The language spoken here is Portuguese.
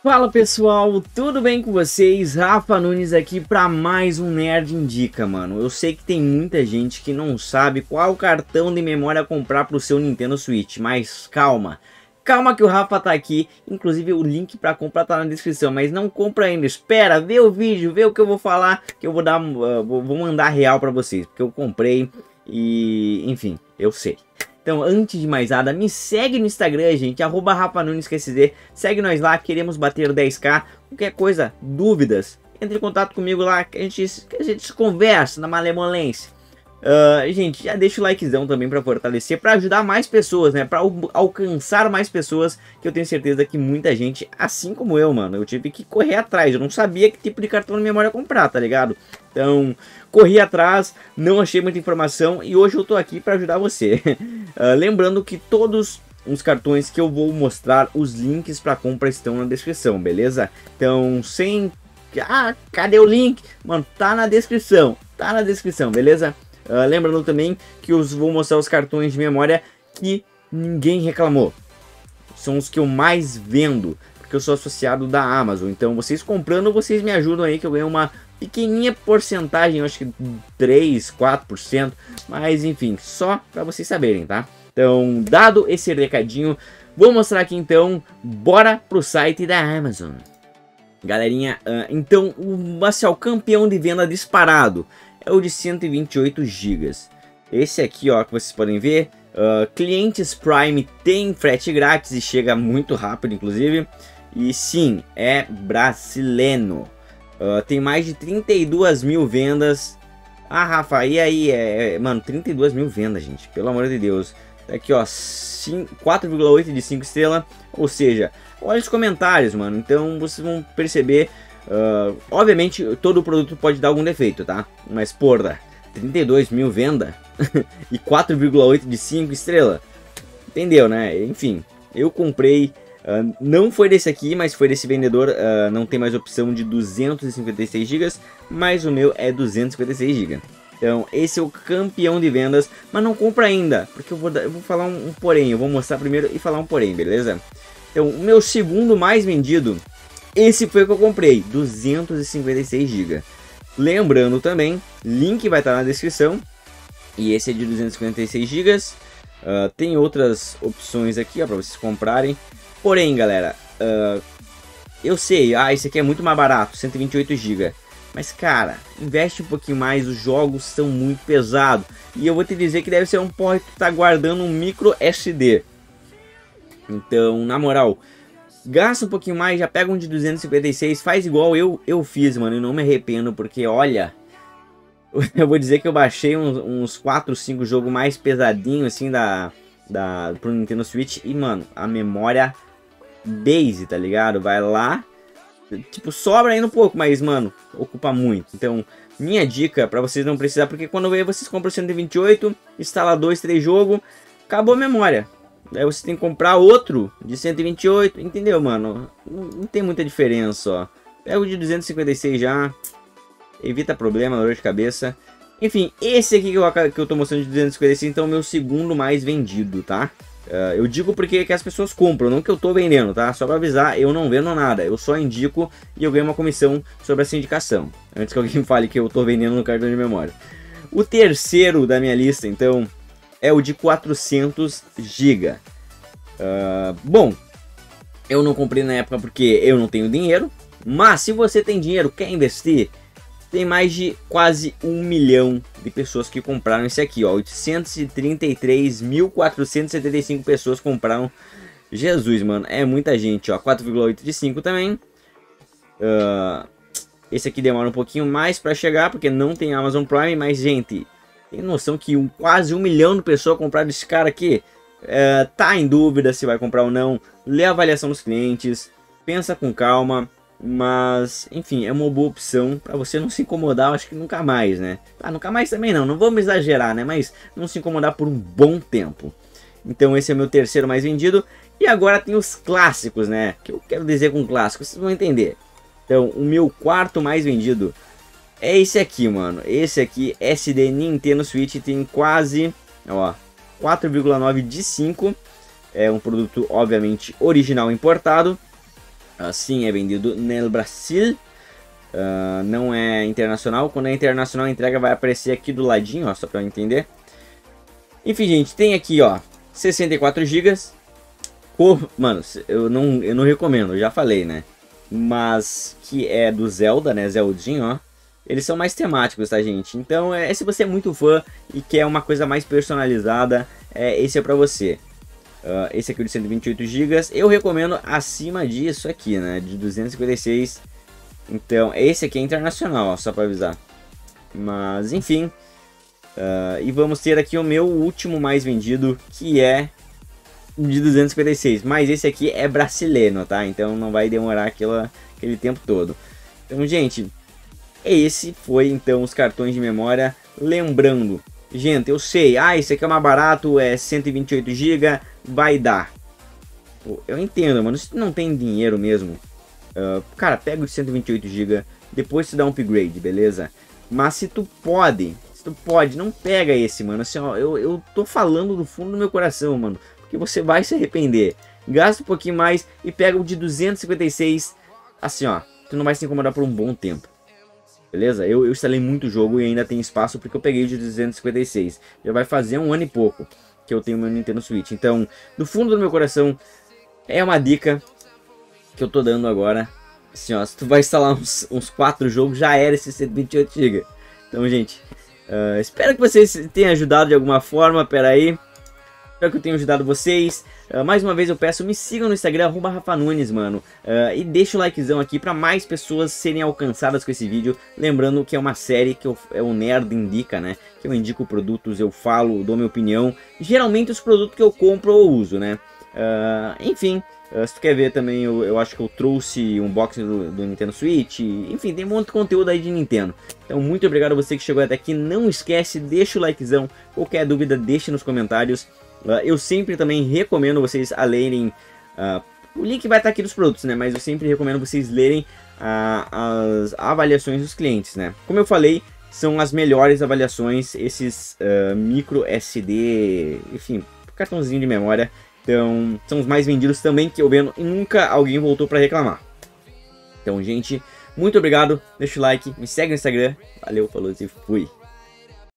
Fala pessoal, tudo bem com vocês? Rafa Nunes aqui para mais um Nerd Indica, mano. Eu sei que tem muita gente que não sabe qual cartão de memória comprar para o seu Nintendo Switch, mas calma. Calma que o Rafa tá aqui, inclusive o link pra comprar tá na descrição, mas não compra ainda, espera, vê o vídeo, vê o que eu vou falar, que eu vou mandar real pra vocês, porque eu comprei e, enfim, eu sei. Então, antes de mais nada, me segue no Instagram, gente, @rafanunesqsd, segue nós lá, queremos bater 10k, qualquer coisa, dúvidas, entre em contato comigo lá, que a gente se conversa na malemolência. Gente, já deixa o likezão também pra fortalecer, pra ajudar mais pessoas, né? Pra alcançar mais pessoas, que eu tenho certeza que muita gente, assim como eu, mano, eu tive que correr atrás. Eu não sabia que tipo de cartão de memória comprar, tá ligado? Então, corri atrás, não achei muita informação e hoje eu tô aqui pra ajudar você. Lembrando que todos os cartões que eu vou mostrar, os links pra compra estão na descrição, beleza? Então, sem... Ah, cadê o link? Mano, tá na descrição, beleza? Lembrando também que eu vou mostrar os cartões de memória que ninguém reclamou. São os que eu mais vendo, porque eu sou associado da Amazon. Então vocês comprando, vocês me ajudam aí que eu ganho uma pequeninha porcentagem, eu acho que 3, 4%. Mas enfim, só para vocês saberem, tá? Então, dado esse recadinho, vou mostrar aqui então, bora pro site da Amazon. Galerinha, então o assim, campeão de venda disparado é o de 128 GB. Esse aqui, ó, que vocês podem ver, clientes Prime tem frete grátis e chega muito rápido, inclusive. E sim, é brasileiro. Tem mais de 32 mil vendas. Ah, Rafa, e aí? Mano, 32 mil vendas, gente, pelo amor de Deus. Aqui, ó, 4,8 de 5 estrelas. Ou seja, olha os comentários, mano. Então vocês vão perceber. Obviamente, todo produto pode dar algum defeito, tá? Mas, porra, 32 mil venda e 4,8 de 5 estrela. Entendeu, né? Enfim, eu comprei. Não foi desse aqui, mas foi desse vendedor. Não tem mais opção de 256 GB, mas o meu é 256 GB. Então, esse é o campeão de vendas, mas não compra ainda, porque eu vou falar um porém. Eu vou mostrar primeiro e falar um porém, beleza? Então, o meu segundo mais vendido... Esse foi o que eu comprei, 256 GB. Lembrando também, link vai estar na descrição. E esse é de 256 GB. Tem outras opções aqui, ó, para vocês comprarem. Porém, galera, eu sei, esse aqui é muito mais barato, 128 GB. Mas, cara, investe um pouquinho mais, os jogos são muito pesados. E eu vou te dizer que deve ser um porra que tá guardando um micro SD. Então, na moral... Gasta um pouquinho mais, já pega um de 256, faz igual eu fiz, mano, e não me arrependo, porque olha, eu vou dizer que eu baixei uns 4, 5 jogos mais pesadinho assim pro Nintendo Switch e, mano, a memória base, tá ligado? Vai lá, tipo, sobra ainda um pouco, mas, mano, ocupa muito. Então, minha dica pra vocês não precisar, porque quando veio vocês compram 128, instala 2, 3 jogos, acabou a memória. Aí você tem que comprar outro de 128, entendeu, mano? Não tem muita diferença, ó. Pega o de 256 já, evita problema, dor de cabeça. Enfim, esse aqui que eu tô mostrando de 256, então é o meu segundo mais vendido, tá? Eu digo porque que as pessoas compram, não que eu tô vendendo, tá? Só pra avisar, eu não vendo nada, eu só indico e eu ganho uma comissão sobre essa indicação. Antes que alguém fale que eu tô vendendo no cartão de memória. O terceiro da minha lista, então... É o de 400 GB. Bom, eu não comprei na época porque eu não tenho dinheiro. Mas se você tem dinheiro, quer investir, tem mais de quase 1 milhão de pessoas que compraram esse aqui. 833.475 pessoas compraram. Jesus, mano, é muita gente. 4,8 de 5 também. Esse aqui demora um pouquinho mais para chegar porque não tem Amazon Prime. Mas, gente... Tem noção que quase 1 milhão de pessoas compraram esse cara aqui? Tá em dúvida se vai comprar ou não. Lê a avaliação dos clientes. Pensa com calma. Mas, enfim, é uma boa opção para você não se incomodar, acho que nunca mais, né? Ah, nunca mais também não. Não vamos exagerar, né? Mas não se incomodar por um bom tempo. Então esse é meu terceiro mais vendido. E agora tem os clássicos, né? O que eu quero dizer com clássicos? Vocês vão entender. Então, o meu quarto mais vendido... É esse aqui, mano. Esse aqui, SD Nintendo Switch, tem quase, ó, 4,9 de 5. É um produto, obviamente, original importado. Sim, é vendido no Brasil. Não é internacional. Quando é internacional, a entrega vai aparecer aqui do ladinho, ó, só para eu entender. Enfim, gente, tem aqui, ó, 64 GB. Mano, eu não recomendo, eu já falei, né? Mas que é do Zelda, né? Zeldinho, ó. Eles são mais temáticos, tá, gente? Então, se você é muito fã e quer uma coisa mais personalizada, esse é pra você. Esse aqui é de 128 GB. Eu recomendo acima disso aqui, né? De 256. Então, esse aqui é internacional, ó, só pra avisar. Mas, enfim. E vamos ter aqui o meu último mais vendido, que é de 256. Mas esse aqui é brasileiro, tá? Então, não vai demorar aquele tempo todo. Então, gente, esse foi, então, os cartões de memória. Lembrando, gente, eu sei. Ah, esse aqui é mais barato, é 128 GB, vai dar. Pô, eu entendo, mano. Se não tem dinheiro mesmo, cara, pega o de 128 GB, depois tu dá um upgrade, beleza? Mas se tu pode, não pega esse, mano. Assim, ó, eu tô falando do fundo do meu coração, mano. Porque você vai se arrepender. Gasta um pouquinho mais e pega o de 256. Assim, ó, tu não vai se incomodar por um bom tempo. Beleza? Eu instalei muito jogo e ainda tem espaço porque eu peguei de 256. Já vai fazer um ano e pouco que eu tenho meu Nintendo Switch. Então, do fundo do meu coração, é uma dica que eu tô dando agora. Assim, ó, se tu vai instalar uns 4 jogos, já era esse 128 GB. Então, gente, espero que vocês tenham ajudado de alguma forma. Pera aí. Espero que eu tenha ajudado vocês. Mais uma vez eu peço, me sigam no Instagram, @Rafa Nunes, mano. E deixa o likezão aqui para mais pessoas serem alcançadas com esse vídeo. Lembrando que é uma série que é o Nerd Indica, né? Que eu indico produtos, eu falo, dou minha opinião. Geralmente os produtos que eu compro ou uso, né? Enfim, se tu quer ver também, eu acho que eu trouxe um unboxing do Nintendo Switch. Enfim, tem um monte de conteúdo aí de Nintendo. Então, muito obrigado a você que chegou até aqui. Não esquece, deixa o likezão. Qualquer dúvida, deixa nos comentários. Eu sempre também recomendo vocês a lerem, o link vai estar aqui dos produtos, né? Mas eu sempre recomendo vocês lerem as avaliações dos clientes, né? Como eu falei, são as melhores avaliações, esses micro SD, enfim, cartãozinho de memória. Então, são os mais vendidos também que eu vendo e nunca alguém voltou para reclamar. Então, gente, muito obrigado, deixa o like, me segue no Instagram. Valeu, falou e fui!